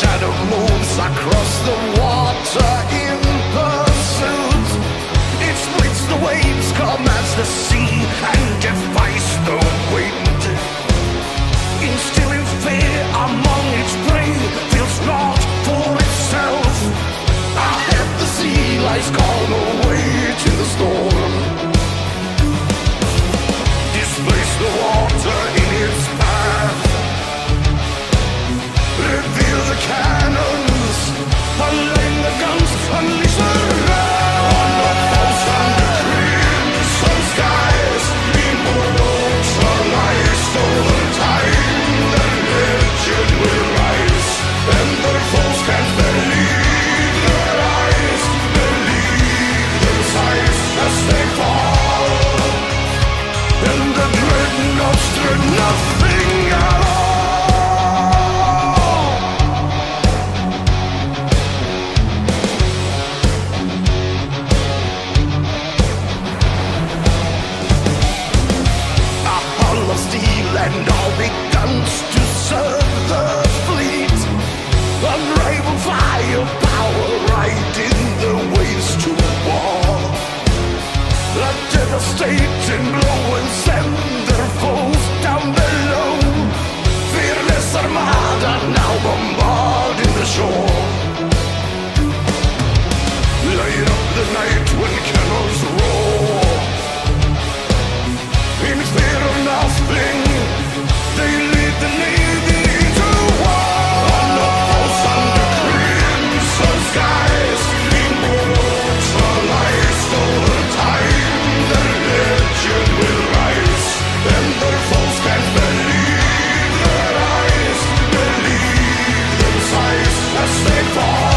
shadow moves across the water in pursuit. It splits the waves, calm as the sea, and defies the wind. Instilling fear among its prey, feels not for itself. Ahead the sea lies calm away to the storm. Displace the water in its path. Reveal the cannons, unlame the guns, unleash the wrath. On the false and the crimson skies, reborn ultralight, stolen time, the legend will rise, and the foes can't believe their eyes, believe their sights as they fall, and the dreadnoughts do nothing at all. And all the guns to serve the fleet. Unrivaled firepower riding the waves to war. A devastating blow will send their foes down below. Fearless armada now bombarding the shore. Light up the night when cannons roar. In fear of nothing, they lead the navy to war. On the false and the crimson skies, immortals alive, stolen time, the legend will rise, and their foes can't believe their eyes, believe their sighs as they fall.